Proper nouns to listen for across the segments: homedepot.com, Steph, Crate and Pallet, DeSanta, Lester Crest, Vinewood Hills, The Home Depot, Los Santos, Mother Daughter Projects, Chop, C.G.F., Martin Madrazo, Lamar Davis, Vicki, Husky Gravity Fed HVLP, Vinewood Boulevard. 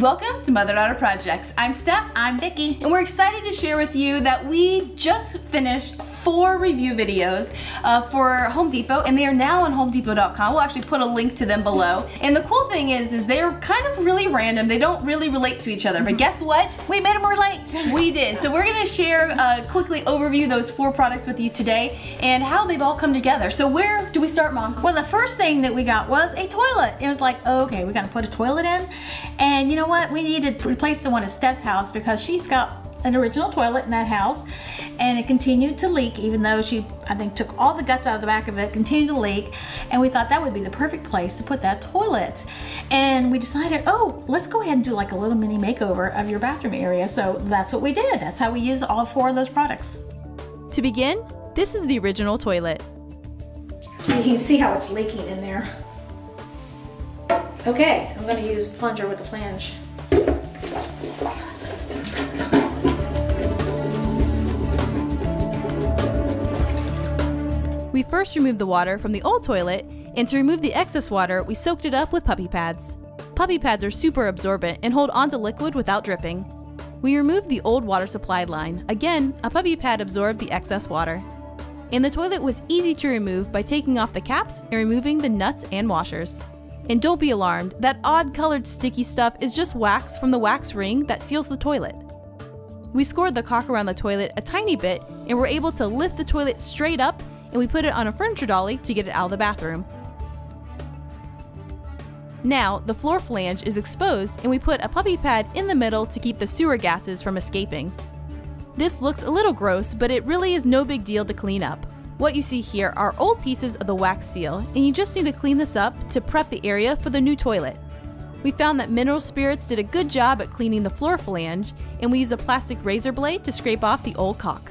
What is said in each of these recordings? Welcome to Mother Daughter Projects. I'm Steph. I'm Vicki. And we're excited to share with you that we just finished 4 review videos for Home Depot, and they are now on homedepot.com. We'll actually put a link to them below. And the cool thing is they're kind of really random. They don't really relate to each other, but guess what? We made them relate. We did. So we're gonna share, quickly overview those 4 products with you today and how they've all come together. So where do we start, Mom? Well, the first thing that we got was a toilet. It was like, okay, we're gonna put a toilet in, and you know what? We need to replace the one at Steph's house because she's got an original toilet in that house, and it continued to leak, even though she, I think, took all the guts out of the back of it, continued to leak, and we thought that would be the perfect place to put that toilet. And we decided, oh, let's go ahead and do like a little mini makeover of your bathroom area. So that's what we did. That's how we used all 4 of those products. To begin, this is the original toilet. So you can see how it's leaking in there. Okay, I'm gonna use the plunger with the flange. We first removed the water from the old toilet, and to remove the excess water, we soaked it up with puppy pads. Puppy pads are super absorbent and hold onto liquid without dripping. We removed the old water supply line. Again, a puppy pad absorbed the excess water. And the toilet was easy to remove by taking off the caps and removing the nuts and washers. And don't be alarmed, that odd colored sticky stuff is just wax from the wax ring that seals the toilet. We scored the caulk around the toilet a tiny bit and were able to lift the toilet straight up, and we put it on a furniture dolly to get it out of the bathroom. Now, the floor flange is exposed, and we put a puppy pad in the middle to keep the sewer gases from escaping. This looks a little gross, but it really is no big deal to clean up. What you see here are old pieces of the wax seal, and you just need to clean this up to prep the area for the new toilet. We found that mineral spirits did a good job at cleaning the floor flange, and we used a plastic razor blade to scrape off the old caulk.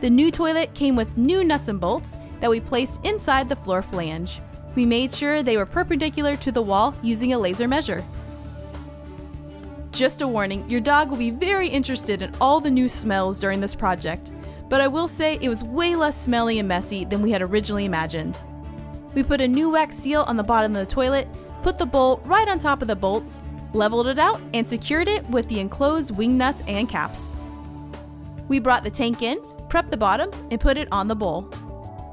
The new toilet came with new nuts and bolts that we placed inside the floor flange. We made sure they were perpendicular to the wall using a laser measure. Just a warning, your dog will be very interested in all the new smells during this project, but I will say it was way less smelly and messy than we had originally imagined. We put a new wax seal on the bottom of the toilet, put the bowl right on top of the bolts, leveled it out, and secured it with the enclosed wing nuts and caps. We brought the tank in, prepped the bottom, and put it on the bowl.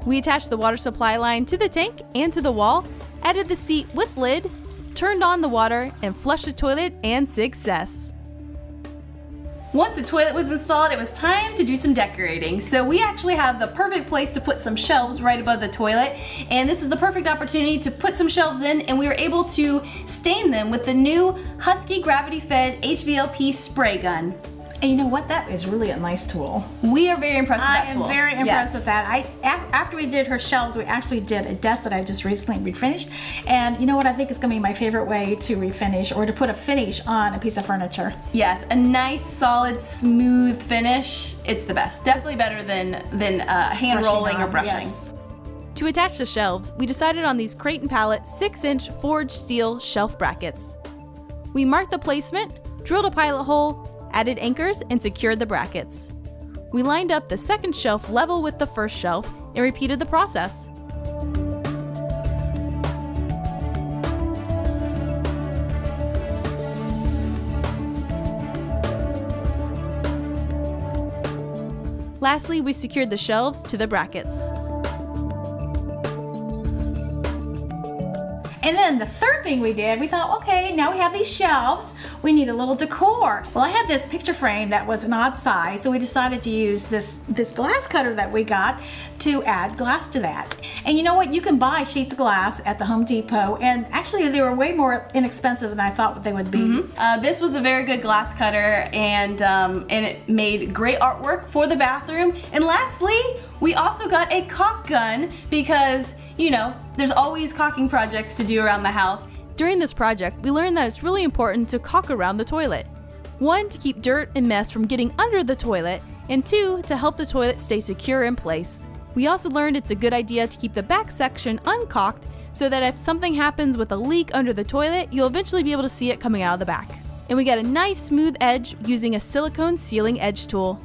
We attached the water supply line to the tank and to the wall, added the seat with lid, turned on the water, and flushed the toilet, and success. Once the toilet was installed, it was time to do some decorating. So we actually have the perfect place to put some shelves right above the toilet, and this was the perfect opportunity to put some shelves in, and we were able to stain them with the new Husky Gravity Fed HVLP spray gun. And you know what? That is really a nice tool. We are very impressed with that tool. I am very impressed with that. After we did her shelves, we actually did a desk that I just recently refinished. And you know what? I think it's going to be my favorite way to refinish or to put a finish on a piece of furniture. Yes, a nice, solid, smooth finish. It's the best. Definitely better than hand rolling or brushing. Yes. To attach the shelves, we decided on these Crate and Pallet 6-inch forged steel shelf brackets. We marked the placement, drilled a pilot hole, added anchors, and secured the brackets. We lined up the second shelf level with the first shelf and repeated the process. Lastly, we secured the shelves to the brackets. And then the third thing we did, we thought, okay, now we have these shelves, we need a little decor. Well, I had this picture frame that was an odd size, so we decided to use this glass cutter that we got to add glass to that. And you know what? You can buy sheets of glass at the Home Depot, and actually they were way more inexpensive than I thought they would be. This was a very good glass cutter, and it made great artwork for the bathroom. And lastly, we also got a caulk gun because, you know, there's always caulking projects to do around the house. During this project, we learned that it's really important to caulk around the toilet. 1, to keep dirt and mess from getting under the toilet, and 2, to help the toilet stay secure in place. We also learned it's a good idea to keep the back section uncaulked so that if something happens with a leak under the toilet, you'll eventually be able to see it coming out of the back. And we got a nice smooth edge using a silicone sealing edge tool.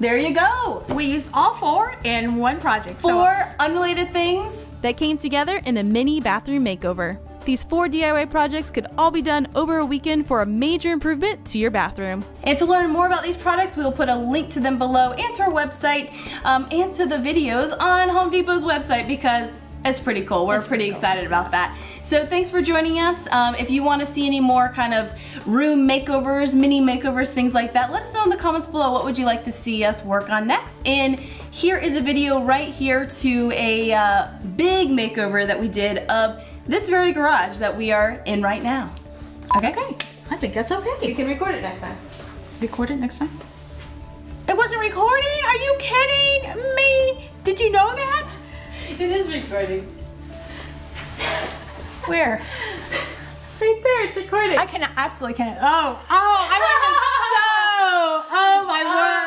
There you go. We used all 4 in one project. 4 unrelated things that came together in a mini bathroom makeover. These 4 DIY projects could all be done over a weekend for a major improvement to your bathroom. And to learn more about these products, we will put a link to them below and to our website and to the videos on Home Depot's website, because it's pretty cool. We're pretty excited about that. So thanks for joining us. If you want to see any more kind of room makeovers, mini makeovers, things like that, let us know in the comments below what would you like to see us work on next. And here is a video right here to a big makeover that we did of this very garage that we are in right now. Okay, great. I think that's okay. You can record it next time. Record it next time? It wasn't recording? Are you kidding me? Did you know that? It is recording. Where? Right there, it's recording. I absolutely can't. Oh, I went so. Oh my word.